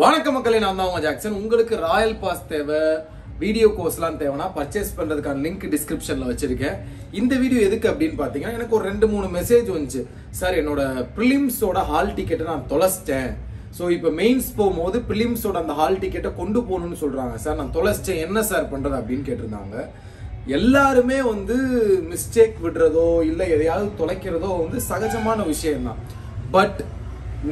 வணக்கம் மக்களே, நான் தான் உங்க ஜாக்சன். உங்களுக்கு ராயல் பாஸ் தேவை, வீடியோ கோர்ஸ்லாம் தேவைன்னா பர்ச்சேஸ் பண்ணுறதுக்கான லிங்க் டிஸ்கிரிப்ஷனில் வச்சுருக்கேன். இந்த வீடியோ எதுக்கு அப்படின்னு பார்த்தீங்கன்னா, எனக்கு ஒரு 2-3 மெசேஜ் வந்துச்சு. சார், என்னோட ப்ரிலிம்ஸோட ஹால் டிக்கெட்டை நான் தொலைச்சிட்டேன். ஸோ இப்போ மெயின்ஸ் போகும்போது ப்ரிலிம்ஸோட அந்த ஹால் டிக்கெட்டை கொண்டு போகணும்னு சொல்கிறாங்க. சார், நான் தொலைச்சிட்டேன், என்ன சார் பண்ணுறது அப்படின்னு கேட்டிருந்தாங்க. எல்லாருமே மிஸ்டேக் விடுறதோ இல்லை எதையாவது தொலைக்கிறதோ சகஜமான விஷயம்தான். பட்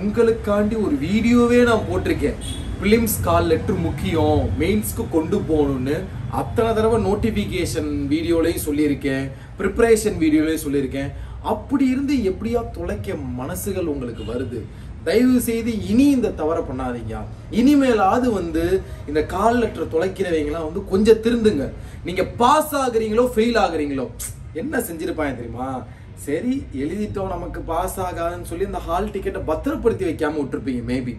உங்களுக்காண்டி ஒரு வீடியோவே நான் போட்டிருக்கேன். பிலிம்ஸ் கால் லெட்ரு முக்கியம், மெயின்ஸ்க்கு கொண்டு போகணும்னு அத்தனை தடவை நோட்டிஃபிகேஷன் வீடியோலையும் சொல்லியிருக்கேன், ப்ரிப்பரேஷன் வீடியோலையும் சொல்லியிருக்கேன். அப்படி இருந்து எப்படியா தொலைக்க மனசுகள் உங்களுக்கு வருது? தயவு செய்து இனி இந்த தவறை பண்ணாதீங்க. இனிமேலாவது இந்த கால் லெட்டரை தொலைக்கிறவங்களாம் கொஞ்சம் திருந்துங்க. நீங்கள் பாஸ் ஆகுறீங்களோ ஃபெயில் ஆகுறீங்களோ என்ன செஞ்சிருப்பாங்க தெரியுமா? சரி, எழுதிட்டோம், நமக்கு பாஸ் ஆகாதுன்னு சொல்லி அந்த ஹால் டிக்கெட்டை பத்திரப்படுத்தி வைக்காம விட்டுருப்பீங்க. மேபி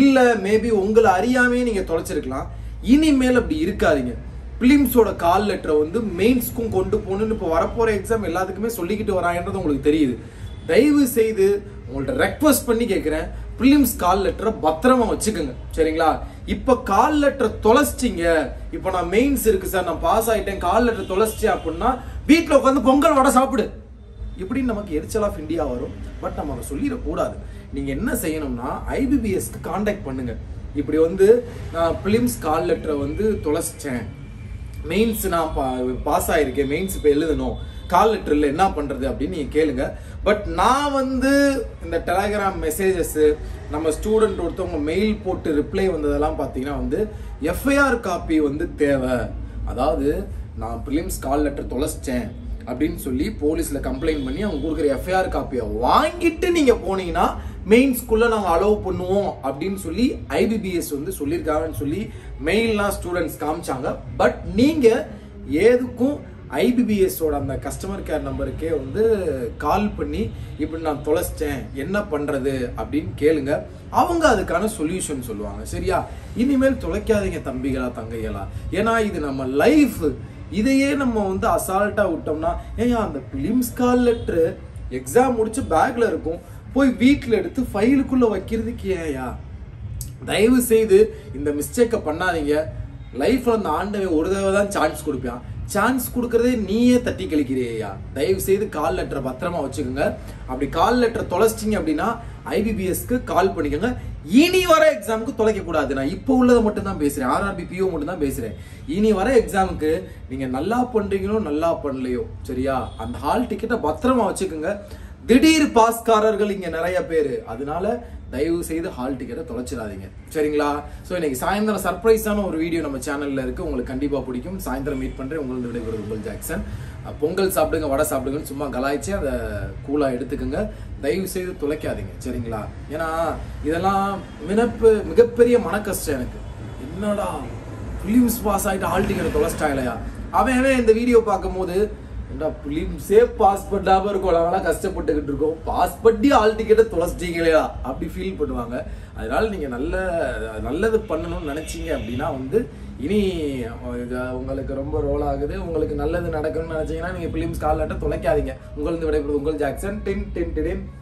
இல்லை, மேபி உங்களை அறியாமையே நீங்கள் தொலைச்சிருக்கலாம். இனிமேல் அப்படி இருக்காதீங்க. பிலிம்ஸோட கால் லெட்டரை மெயின்ஸ்க்கும் கொண்டு போகணுன்னு இப்போ வரப்போகிற எக்ஸாம் எல்லாத்துக்குமே சொல்லிக்கிட்டு வராங்கன்றது உங்களுக்கு தெரியுது. தயவு செய்து உங்கள்கிட்ட ரெக்வஸ்ட் பண்ணி கேட்குறேன், பிலிம்ஸ் கால் லெட்டரை பத்திரமா வச்சுக்கோங்க, சரிங்களா? இப்போ கால் லெட்டரை தொலைச்சிட்டிங்க, இப்போ நான் மெயின்ஸ் இருக்குது சார், நான் பாஸ் ஆகிட்டேன், கால் லெட்டரை தொலைச்சிட்டேன் அப்படின்னா வீட்டில் உட்காந்து பொங்கல் வடை சாப்பிடு இப்படின்னு நமக்கு எரிச்சல் ஆஃப் இந்தியா வரும். பட் நம்ம அதை சொல்லிடக்கூடாது. நீங்கள் என்ன செய்யணும்னா, ஐபிபிஎஸ்க்கு காண்டாக்ட் பண்ணுங்கள். இப்படி நான் பிலிம்ஸ் கால் லெட்டரை தொலைச்சிட்டேன், மெயின்ஸ் நான் பாஸ் ஆகிருக்கேன், மெயின்ஸ் இப்போ எழுதணும், கால் லெட்டரில் என்ன பண்ணுறது அப்படின்னு நீங்கள் கேளுங்க. பட் நான் இந்த டெலகிராம் மெசேஜஸ்ஸு, நம்ம ஸ்டூடெண்ட் ஒருத்தவங்க மெயில் போட்டு ரிப்ளை வந்ததெல்லாம் பார்த்தீங்கன்னா எஃப்ஐஆர் காப்பி தேவை. அதாவது நான் பிலிம்ஸ் கால் லெட்டர் தொலைச்சிட்டேன் அப்படின்னு சொல்லி போலீஸ்ல கம்ப்ளைண்ட் பண்ணி அவங்க கொடுக்குற எஃப்ஐஆர் காப்பியை வாங்கிட்டு நீங்க போனீங்கன்னா மெயின்ஸ்குள்ள நாங்க அலோவ் பண்ணுவோம் அப்படின்னு சொல்லி ஐபிபிஎஸ் சொல்லியிருக்காங்கன்னு சொல்லி மெயின்லாம் ஸ்டூடெண்ட்ஸ் காமிச்சாங்க. பட் நீங்க எதுக்கும் ஐபிபிஎஸோட அந்த கஸ்டமர் கேர் நம்பருக்கே கால் பண்ணி இப்படி நான் தொலைச்சிட்டேன், என்ன பண்ணுறது அப்படின்னு கேளுங்க. அவங்க அதுக்கான சொல்யூஷன் சொல்லுவாங்க, சரியா? இனிமேல் தொலைக்காதீங்க தம்பிகளா, தங்கைகளா. ஏன்னா இது நம்ம லைஃப். இதையே நம்ம அசால்ட்டாக விட்டோம்னா, ஏன் அந்த பிலிம்ஸ் கால் லெட்ரு எக்ஸாம் முடிச்சு பேக்கில் இருக்கும், போய் வீட்டில் எடுத்து ஃபைலுக்குள்ளே வைக்கிறதுக்கு ஏயா? தயவு செய்து இந்த மிஸ்டேக்கை பண்ணாதீங்க. லைஃப்பில் அந்த ஆண்டவன் ஒரு தடவை தான் சான்ஸ் கொடுப்பான். சான்ஸ் கொடுக்குறதே நீயே தட்டி கழிக்கிறியா? தயவு செய்து கால் லெட்டரை பத்திரமா வச்சுக்கோங்க. அப்படி கால் லெட்டரை தொலைச்சிட்டிங்க அப்படின்னா ஐபிபிஎஸ்க்கு கால் பண்ணிக்கோங்க. இனி வர எக்ஸாமுக்கு தொலைக்கக்கூடாது. நான் இப்போ உள்ளதை மட்டும்தான் பேசுகிறேன், ஆர்ஆர்பி பிஓ மட்டும்தான் பேசுகிறேன். இனி வர எக்ஸாமுக்கு நீங்கள் நல்லா பண்ணுறீங்களோ நல்லா பண்ணலையோ, சரியா, அந்த ஹால் டிக்கெட்டை பத்திரமா வச்சுக்கோங்க. திடீர் பாஸ்காரர்கள் இங்கே நிறைய பேர், அதனால தயவு செய்து ஹால் டிக்கெட்டை தொலைச்சிடாதீங்க, சரிங்களா? ஸோ இன்னைக்கு சாயந்தரம் சர்ப்ரைஸான ஒரு வீடியோ நம்ம சேனலில் இருக்குது, உங்களுக்கு கண்டிப்பாக பிடிக்கும். சாயந்தரம் மீட் பண்ணுறேன். உங்களுக்கு விடைபெறுவது உங்கள் ஜாக்சன். பொங்கல் சாப்பிடுங்க, வடை சாப்பிடுங்கன்னு சும்மா கலாய்ச்சி அதை கூலாக எடுத்துக்கோங்க. தயவு செய்து தொலைக்காதீங்க, சரிங்களா? ஏன்னா இதெல்லாம் மிகப்பெரிய மன கஷ்டம் எனக்கு. என்னடா பிலிம்ஸ் பாஸ் ஆகிட்டு ஹால் டிக்கெட்டை தொலைச்சிட்டாங்களையா? அவன் இந்த வீடியோ பார்க்கும்போது பிலிம்ஸே பாஸ் பண்ணாமல் இருக்கும், அவங்களாம் கஷ்டப்பட்டுக்கிட்டு இருக்கோம், பாஸ் பண்ணி ஆல் டிக்கெட்டை தொலைச்சிட்டீங்களா அப்படி ஃபீல் பண்ணுவாங்க. அதனால நீங்கள் நல்லது பண்ணணும்னு நினச்சிங்க அப்படின்னா இனி உங்களுக்கு ரொம்ப ரோல் ஆகுது, உங்களுக்கு நல்லது நடக்கணும்னு நினச்சிங்கன்னா நீங்கள் பிலிம்ஸ் கால் லெட்டரை தொலைக்காதீங்க. உங்களுக்கு விடைபெறுவது உங்கள் ஜாக்சன்.